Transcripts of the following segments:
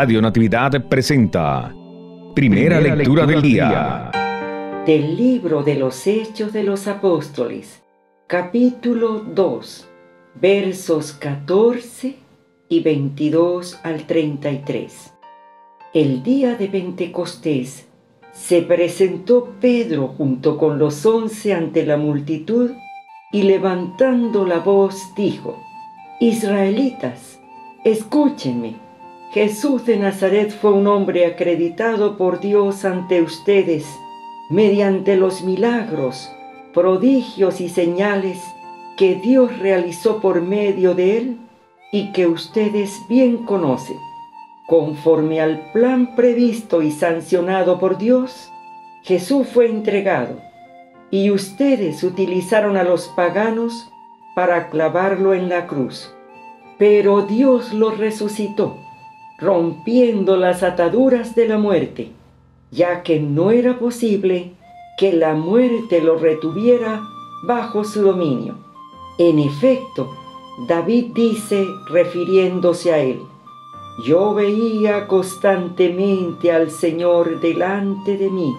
Radio Natividad presenta Primera lectura del día. Del libro de los Hechos de los Apóstoles, capítulo 2, versos 14 y 22 al 33. El día de Pentecostés se presentó Pedro junto con los 11 ante la multitud y levantando la voz dijo: Israelitas, escúchenme. Jesús de Nazaret fue un hombre acreditado por Dios ante ustedes mediante los milagros, prodigios y señales que Dios realizó por medio de él y que ustedes bien conocen. Conforme al plan previsto y sancionado por Dios, Jesús fue entregado y ustedes utilizaron a los paganos para clavarlo en la cruz. Pero Dios lo resucitó, rompiendo las ataduras de la muerte, ya que no era posible que la muerte lo retuviera bajo su dominio. En efecto, David dice, refiriéndose a él: «Yo veía constantemente al Señor delante de mí,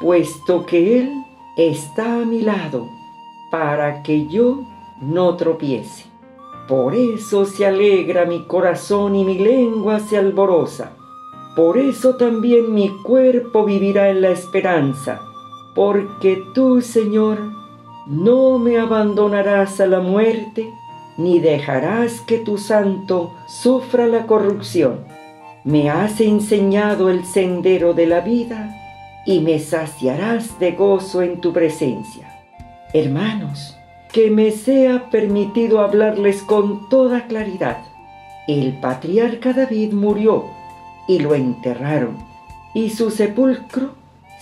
puesto que Él está a mi lado, para que yo no tropiece. Por eso se alegra mi corazón y mi lengua se alboroza. Por eso también mi cuerpo vivirá en la esperanza, porque tú, Señor, no me abandonarás a la muerte, ni dejarás que tu santo sufra la corrupción. Me has enseñado el sendero de la vida y me saciarás de gozo en tu presencia». Hermanos, que me sea permitido hablarles con toda claridad. El patriarca David murió y lo enterraron, y su sepulcro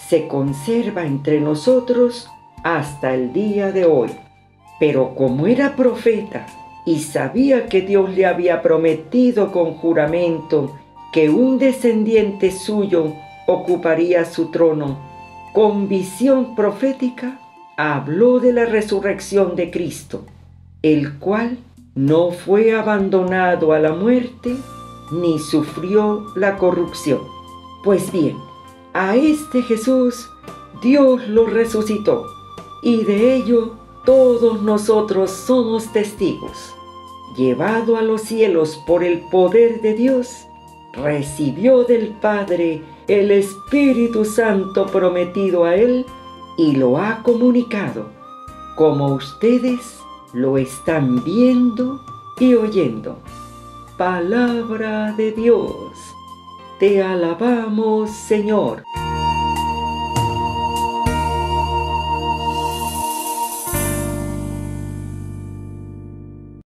se conserva entre nosotros hasta el día de hoy. Pero como era profeta y sabía que Dios le había prometido con juramento que un descendiente suyo ocuparía su trono, con visión profética habló de la resurrección de Cristo, el cual no fue abandonado a la muerte ni sufrió la corrupción. Pues bien, a este Jesús Dios lo resucitó, y de ello todos nosotros somos testigos. Llevado a los cielos por el poder de Dios, recibió del Padre el Espíritu Santo prometido a él y lo ha comunicado, como ustedes lo están viendo y oyendo. Palabra de Dios. Te alabamos, Señor.